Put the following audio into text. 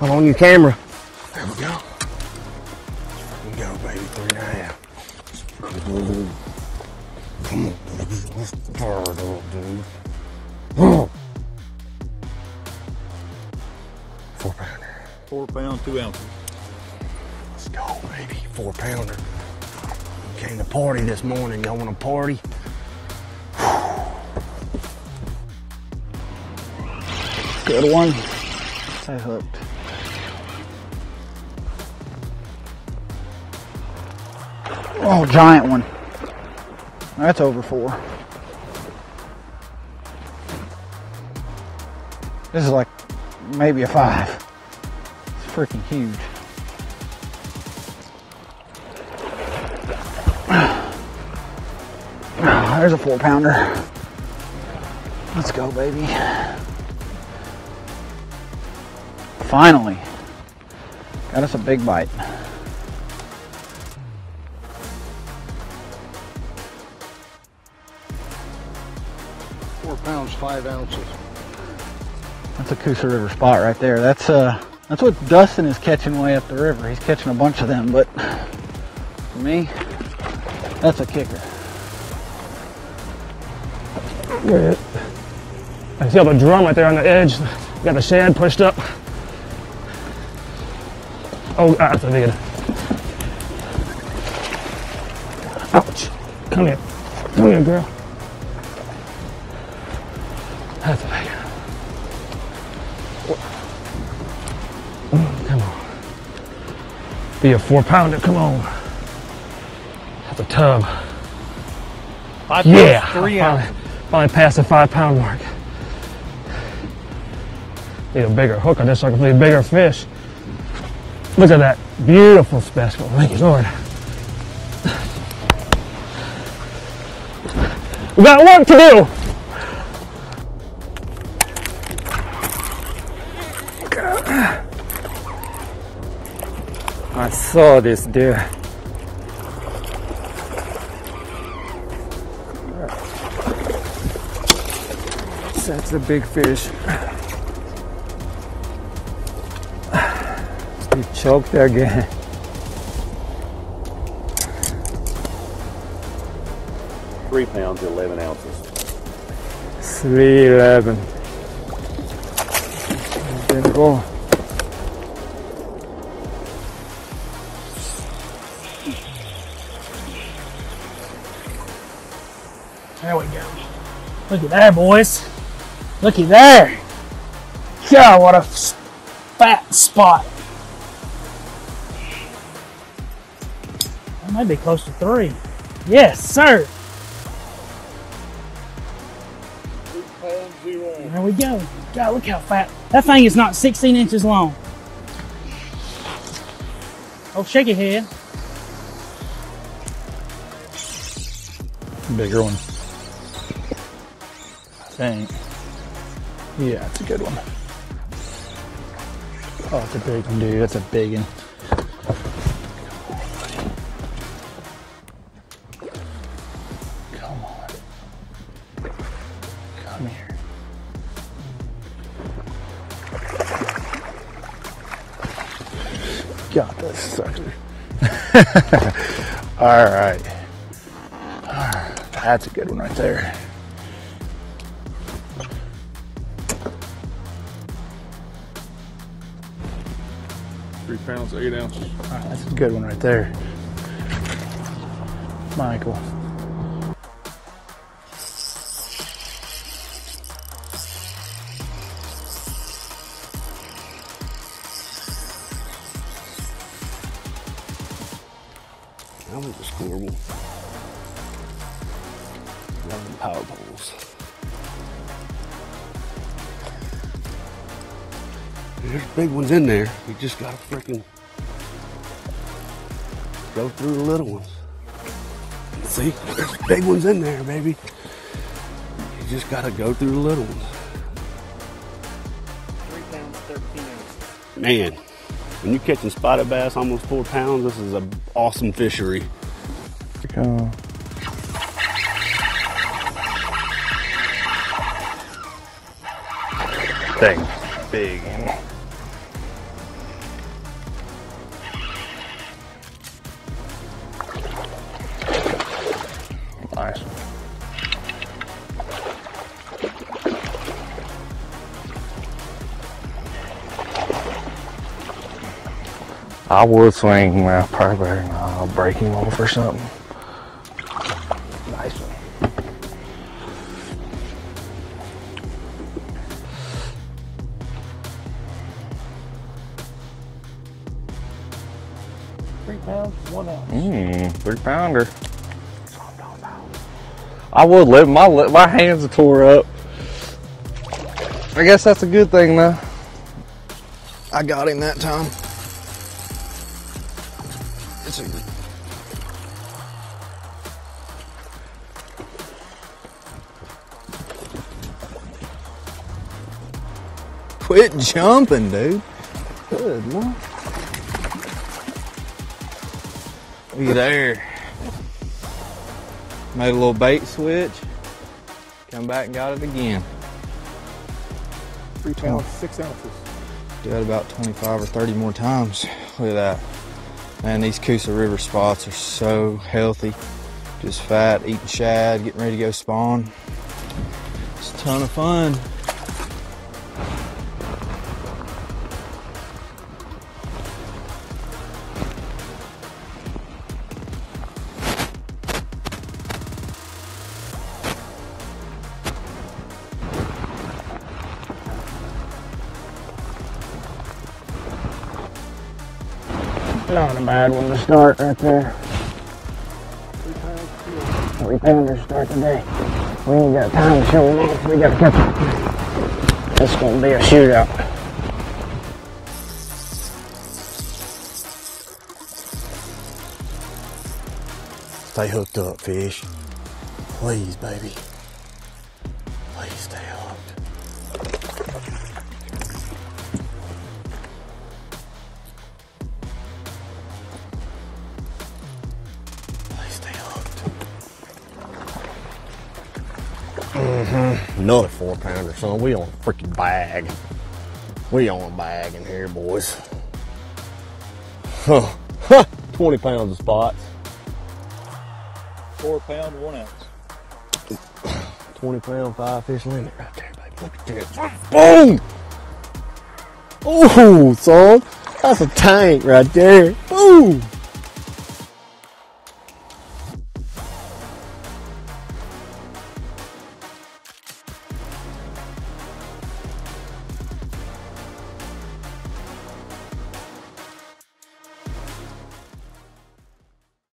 I'm on your camera. There we go. There we go, baby. 3.5. Come on, baby. Let's start, little dude. 4 pounder. 4 pound, 2 ounces. Let's go, baby. 4 pounder. Came to party this morning. Y'all want to party? Good one. I hooked. Oh, giant one. That's over 4. This is like maybe a 5. It's freaking huge. Oh, there's a 4 pounder. Let's go, baby. Finally, got us a big bite. £4, 5 ounces. That's a Coosa River spot right there. That's what Dustin is catching way up the river. He's catching a bunch of them, but for me, that's a kicker. I see all the drum right there on the edge. Got the shad pushed up. Oh, that's a big one. Ouch. Come here. Come here, girl. That's a big one. Come on. Be a 4 pounder. Come on. That's a tub. 5 pounds, yeah. 3 ounces. Finally passed the 5 pound mark. Need a bigger hook on this so I can play bigger fish. Look at that beautiful specimen. Thank you, Lord. We got work to do. I saw this deer. That's a big fish. He choked again. £3, 11 ounces. 3.11. Didn't go. There we go. Look at there, boys. Looky there. God, what a fat spot. Might be close to 3. Yes, sir. 2 pounds 0. There we go. God, look how fat. That thing is not 16 inches long. Oh, shake your head. Bigger one. I think. Yeah, it's a good one. Oh, it's a big one, dude. That's a big one. Got this sucker. Alright. That's a good one right there. £3, 8 ounces. Alright, that's a good one right there. Michael. I was a scoreable. Loving power poles. There's big ones in there. You just gotta freaking go through the little ones. See, there's big ones in there, baby. You just gotta go through the little ones. 3 pounds, 13 ounces. Man. When you're catching spotted bass, almost 4 pounds, this is an awesome fishery. Oh. Thing, big. I would swing, man. Probably I'll break him off or something. Nice one. 3 pounds, 1 ounce. Three pounder. That's what I'm talking about. I would lift my hands are tore up. I guess that's a good thing though. I got him that time. It's a quit jumping, dude. Good luck. Look there. Made a little bait switch. Come back and got it again. 3 pounds, 6 ounces. Do that about 25 or 30 more times. Look at that. Man, these Coosa River spots are so healthy. Just fat, eating shad, getting ready to go spawn. It's a ton of fun. Not a bad one to start right there. 3 pounders to start today. We ain't got time to show them off. We gotta catch them. It's gonna be a shootout. Stay hooked up, fish. Please, baby. Please stay hooked. Another 4 pounder, son. We on a freaking bag. We on a bag in here, boys. Huh. 20 pounds of spots. 4 pound, 1 ounce. 20 pound, 5 fish limit right there, baby. Look at this. Boom! Oh, son. That's a tank right there. Boom!